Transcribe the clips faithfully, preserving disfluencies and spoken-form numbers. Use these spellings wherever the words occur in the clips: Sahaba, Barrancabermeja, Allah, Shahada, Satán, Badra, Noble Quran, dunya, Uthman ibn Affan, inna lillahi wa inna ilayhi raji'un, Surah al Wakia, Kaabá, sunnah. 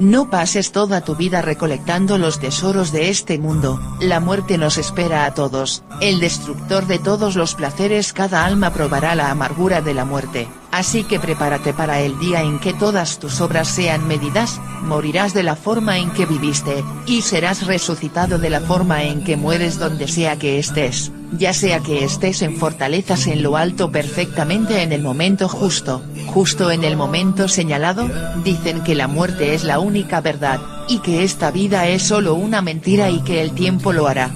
No pases toda tu vida recolectando los tesoros de este mundo, la muerte nos espera a todos, el destructor de todos los placeres. Cada alma probará la amargura de la muerte, así que prepárate para el día en que todas tus obras sean medidas, morirás de la forma en que viviste, y serás resucitado de la forma en que mueres, donde sea que estés, ya sea que estés en fortalezas en lo alto, perfectamente en el momento justo, justo en el momento señalado. Dicen que la muerte es la única verdad, y que esta vida es solo una mentira y que el tiempo lo hará.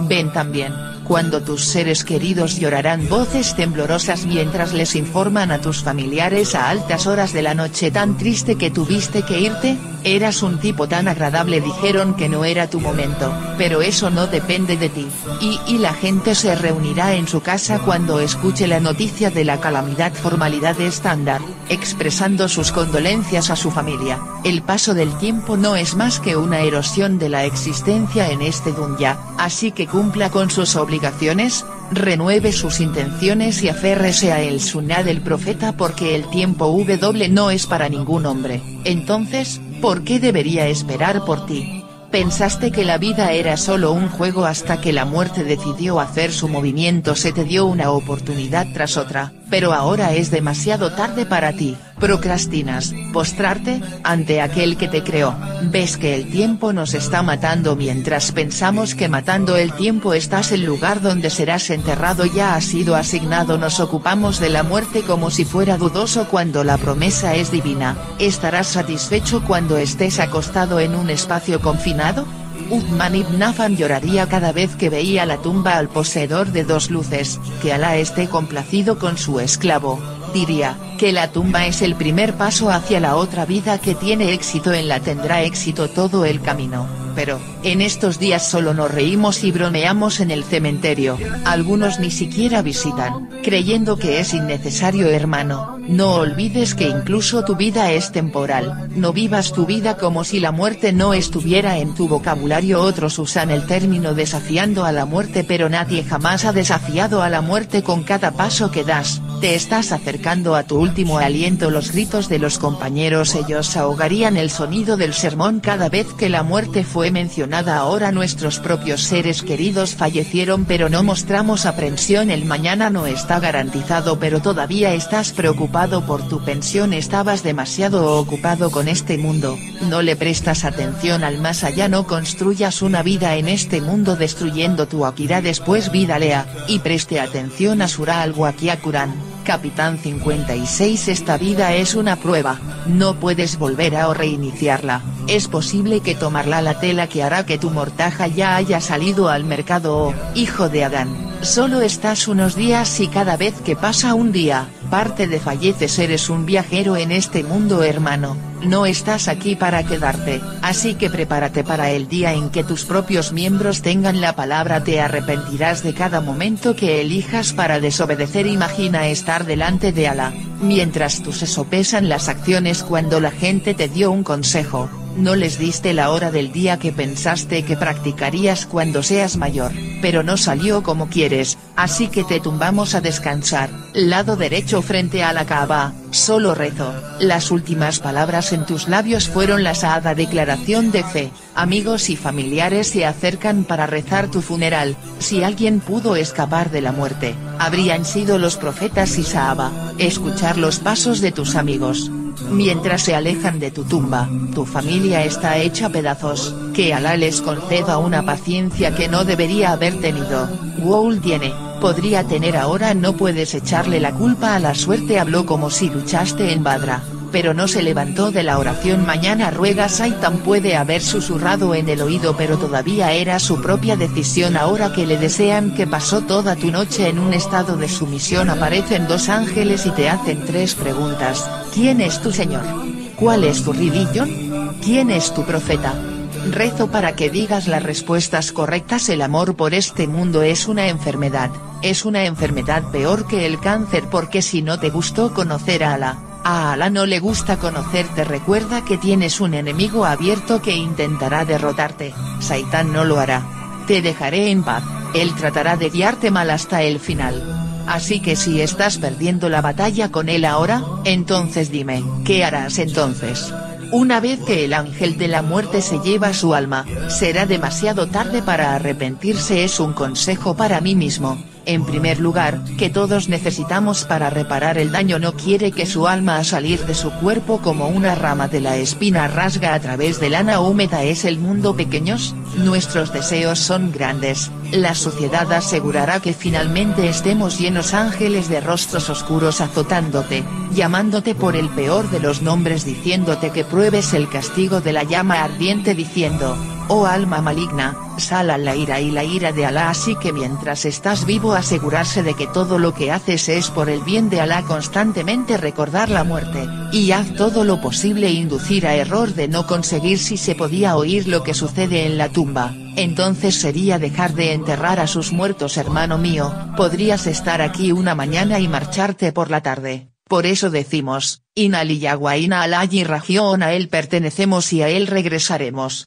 Ven también, cuando tus seres queridos llorarán voces temblorosas mientras les informan a tus familiares a altas horas de la noche tan triste que tuviste que irte, eras un tipo tan agradable, dijeron que no era tu momento, pero eso no depende de ti, y, y la gente se reunirá en su casa cuando escuche la noticia de la calamidad. Formalidad estándar, expresando sus condolencias a su familia. El paso del tiempo no es más que una erosión de la existencia en este dunya, así que cumpla con sus obligaciones. Obligaciones, renueve sus intenciones y aférrese a el sunnah del profeta, porque el tiempo doble no es para ningún hombre. Entonces, ¿por qué debería esperar por ti? Pensaste que la vida era solo un juego hasta que la muerte decidió hacer su movimiento. Se te dio una oportunidad tras otra, pero ahora es demasiado tarde para ti. Procrastinas, postrarte, ante aquel que te creó. Ves que el tiempo nos está matando. Mientras pensamos que matando el tiempo estás en el lugar donde serás enterrado, ya ha sido asignado. Nos ocupamos de la muerte como si fuera dudoso cuando la promesa es divina. ¿Estarás satisfecho cuando estés acostado en un espacio confinado? Uthman ibn Affan lloraría cada vez que veía la tumba al poseedor de dos luces, que Alá esté complacido con su esclavo. Diría, que la tumba es el primer paso hacia la otra vida que tiene éxito. En la tendrá éxito todo el camino, pero, en estos días solo nos reímos y bromeamos en el cementerio, algunos ni siquiera visitan, creyendo que es innecesario. Hermano, no olvides que incluso tu vida es temporal, no vivas tu vida como si la muerte no estuviera en tu vocabulario. Otros usan el término desafiando a la muerte, pero nadie jamás ha desafiado a la muerte. Con cada paso que das, te estás acercando a tu último aliento. Los gritos de los compañeros, ellos ahogarían el sonido del sermón cada vez que la muerte fue mencionada. Ahora nuestros propios seres queridos fallecieron, pero no mostramos aprensión. El mañana no está garantizado, pero todavía estás preocupado por tu pensión. Estabas demasiado ocupado con este mundo, no le prestas atención al más allá. No construyas una vida en este mundo destruyendo tu akirah. Después vida lea, y preste atención a Surah al Wakia, Quran. Capitán cincuenta y seis. Esta vida es una prueba, no puedes volver a o reiniciarla, es posible que tomarla la tela que hará que tu mortaja ya haya salido al mercado. Oh, hijo de Adán, solo estás unos días y cada vez que pasa un día, parte de falleces. Eres un viajero en este mundo, hermano, no estás aquí para quedarte, así que prepárate para el día en que tus propios miembros tengan la palabra. Te arrepentirás de cada momento que elijas para desobedecer. Imagina estar delante de Alá, mientras tú se sopesan las acciones. Cuando la gente te dio un consejo, no les diste la hora del día que pensaste que practicarías cuando seas mayor, pero no salió como quieres, así que te tumbamos a descansar, lado derecho frente a la Kaabá, solo rezo. Las últimas palabras en tus labios fueron la Shahada, declaración de fe. Amigos y familiares se acercan para rezar tu funeral. Si alguien pudo escapar de la muerte, habrían sido los profetas y Sahaba. Escuchar los pasos de tus amigos mientras se alejan de tu tumba. Tu familia está hecha pedazos, que Alá les conceda una paciencia que no debería haber tenido. Wow, tiene, podría tener ahora. No puedes echarle la culpa a la suerte. Habló como si luchaste en Badra, pero no se levantó de la oración. Mañana ruega. Satán puede haber susurrado en el oído, pero todavía era su propia decisión. Ahora que le desean que pasó toda tu noche en un estado de sumisión, aparecen dos ángeles y te hacen tres preguntas. ¿Quién es tu Señor? ¿Cuál es tu religión? ¿Quién es tu profeta? Rezo para que digas las respuestas correctas. El amor por este mundo es una enfermedad, es una enfermedad peor que el cáncer, porque si no te gustó conocer a Alá, a Alá no le gusta conocerte. Recuerda que tienes un enemigo abierto que intentará derrotarte. Satán no lo hará. Te dejaré en paz, él tratará de guiarte mal hasta el final. Así que si estás perdiendo la batalla con él ahora, entonces dime, ¿qué harás entonces? Una vez que el ángel de la muerte se lleva su alma, será demasiado tarde para arrepentirse. Es un consejo para mí mismo, en primer lugar, que todos necesitamos para reparar el daño. No quiere que su alma a salir de su cuerpo como una rama de la espina rasga a través de lana húmeda. Es el mundo pequeños, nuestros deseos son grandes, la sociedad asegurará que finalmente estemos llenos. Ángeles de rostros oscuros azotándote, llamándote por el peor de los nombres, diciéndote que pruebes el castigo de la llama ardiente, diciendo: oh alma maligna, sal a la ira y la ira de Alá. Así que mientras estás vivo, asegurarse de que todo lo que haces es por el bien de Alá, constantemente recordar la muerte, y haz todo lo posible inducir a error de no conseguir. Si se podía oír lo que sucede en la tumba, entonces sería dejar de enterrar a sus muertos. Hermano mío, podrías estar aquí una mañana y marcharte por la tarde. Por eso decimos: inna lillahi wa inna ilayhi raji'un. A él pertenecemos y a él regresaremos.